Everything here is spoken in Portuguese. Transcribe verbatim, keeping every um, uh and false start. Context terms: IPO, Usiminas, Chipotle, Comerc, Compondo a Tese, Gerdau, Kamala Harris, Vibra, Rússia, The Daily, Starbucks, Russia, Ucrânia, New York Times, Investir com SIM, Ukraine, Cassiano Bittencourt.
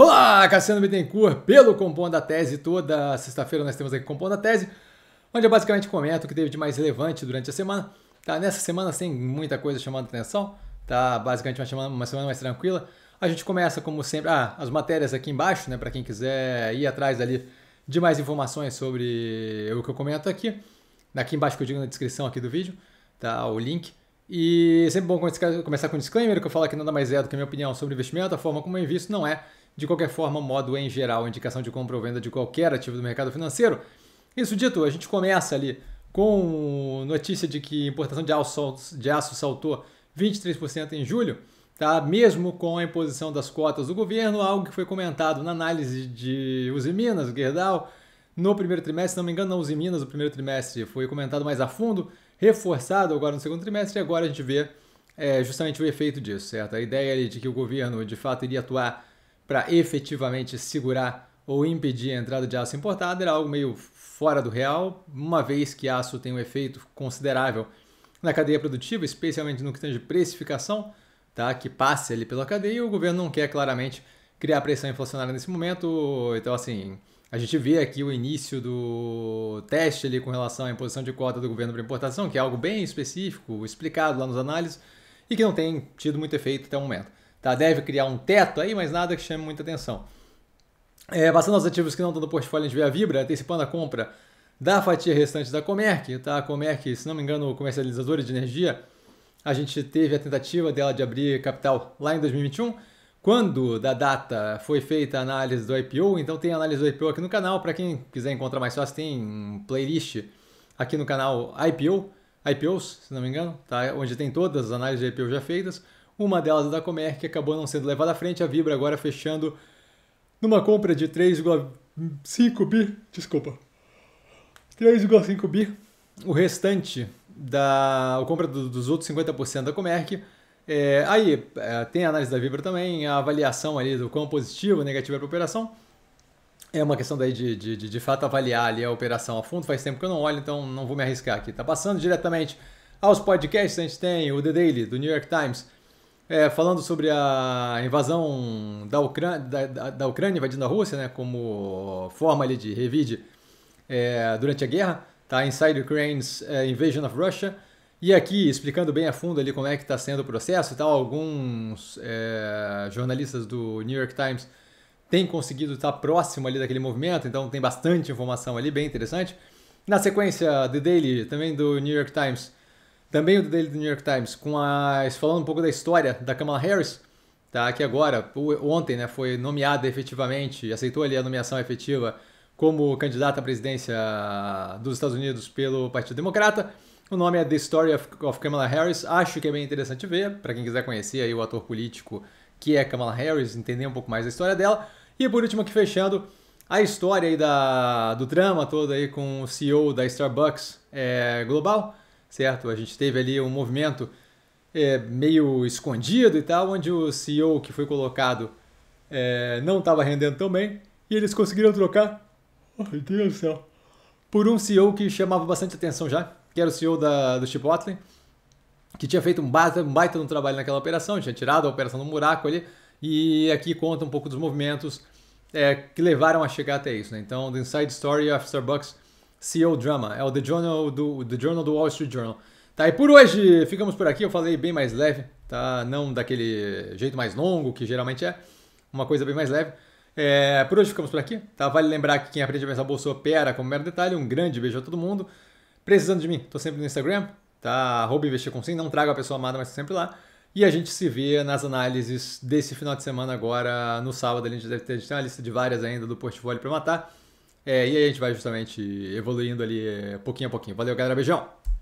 Olá, Cassiano Bittencourt, pelo Compondo a Tese. Toda sexta-feira nós temos aqui Compondo a Tese, onde eu basicamente comento o que teve de mais relevante durante a semana. Tá, nessa semana sem muita coisa chamando atenção, tá basicamente uma semana, uma semana mais tranquila. A gente começa, como sempre, ah, as matérias aqui embaixo, né, para quem quiser ir atrás ali de mais informações sobre o que eu comento aqui. Aqui embaixo que eu digo na descrição aqui do vídeo, tá o link. E sempre bom começar com um disclaimer, que eu falo que nada mais é do que a minha opinião sobre investimento, a forma como eu invisto não é, de qualquer forma, modo em geral, indicação de compra ou venda de qualquer ativo do mercado financeiro. Isso dito, a gente começa ali com notícia de que a importação de aço, de aço saltou vinte e três por cento em julho, tá? Mesmo com a imposição das cotas do governo, algo que foi comentado na análise de Usiminas, Gerdau, no primeiro trimestre, se não me engano, não Usiminas, o primeiro trimestre foi comentado mais a fundo, reforçado agora no segundo trimestre, e agora a gente vê é, justamente o efeito disso, certo? A ideia ali de que o governo de fato iria atuar para efetivamente segurar ou impedir a entrada de aço importado era algo meio fora do real, uma vez que aço tem um efeito considerável na cadeia produtiva, especialmente no que tange precificação, tá? Que passa ali pela cadeia, e o governo não quer claramente criar pressão inflacionária nesse momento, então assim... A gente vê aqui o início do teste ali com relação à imposição de cota do governo para importação, que é algo bem específico, explicado lá nos análises, e que não tem tido muito efeito até o momento. Tá? Deve criar um teto aí, mas nada que chame muita atenção. É, passando aos ativos que não estão no portfólio, a gente vê a Vibra antecipando a compra da fatia restante da Comerc. Tá? A Comerc, se não me engano, comercializadora de energia, a gente teve a tentativa dela de abrir capital lá em dois mil e vinte e um, quando da data foi feita a análise do I P O, então tem a análise do I P O aqui no canal, para quem quiser encontrar mais fácil, tem um playlist aqui no canal I P O, I P Os, se não me engano, tá? Onde tem todas as análises de I P O já feitas, uma delas da Comerc, que acabou não sendo levada à frente, a Vibra agora fechando numa compra de três vírgula cinco bi, desculpa, três vírgula cinco bi, o restante, da a compra do, dos outros cinquenta por cento da Comerc. É, aí, é, tem a análise da Vibra também, a avaliação ali do quão positivo ou negativo é para a operação. É uma questão daí de, de, de, de fato, avaliar ali a operação a fundo. Faz tempo que eu não olho, então não vou me arriscar aqui. Tá passando diretamente aos podcasts, a gente tem o The Daily, do New York Times, é, falando sobre a invasão da Ucrânia, da, da, da Ucrânia invadindo a Rússia, né, como forma ali de revide é, durante a guerra. Tá? Inside Ukraine's é, Invasion of Russia. E aqui, explicando bem a fundo ali como é que está sendo o processo e tal, alguns é, jornalistas do New York Times têm conseguido estar próximo ali daquele movimento, então tem bastante informação ali, bem interessante. Na sequência, The Daily, também do New York Times, também o The Daily do New York Times, com as, falando um pouco da história da Kamala Harris, tá? Que agora, ontem, né, foi nomeada efetivamente, aceitou ali a nomeação efetiva como candidata à presidência dos Estados Unidos pelo Partido Democrata. O nome é The Story of, of Kamala Harris, acho que é bem interessante ver, para quem quiser conhecer aí o ator político que é Kamala Harris, entender um pouco mais da história dela. E por último aqui fechando, a história aí da, do drama todo aí com o C E O da Starbucks é, global, certo? A gente teve ali um movimento é, meio escondido e tal, onde o C E O que foi colocado é, não estava rendendo tão bem, e eles conseguiram trocar, oh, meu Deus do céu, por um C E O que chamava bastante atenção já, que era o C E O da, do Chipotle, que tinha feito um baita, um baita no trabalho naquela operação, tinha tirado a operação num buraco ali, e aqui conta um pouco dos movimentos é, que levaram a chegar até isso, né? Então, The Inside Story of Starbucks C E O Drama, é o The Journal do, The Journal do Wall Street Journal. Tá, e por hoje ficamos por aqui, eu falei bem mais leve, tá? Não daquele jeito mais longo, que geralmente é, uma coisa bem mais leve. É, por hoje ficamos por aqui, tá? Vale lembrar que quem aprende a pensar bolsa opera como mero detalhe, um grande beijo a todo mundo. Precisando de mim, tô sempre no Instagram, tá? Arroba Investir com SIM, não trago a pessoa amada, mas tô sempre lá. E a gente se vê nas análises desse final de semana agora, no sábado. A gente deve ter, a gente tem uma lista de várias ainda do portfólio para matar. É, e aí a gente vai justamente evoluindo ali pouquinho a pouquinho. Valeu, galera. Beijão!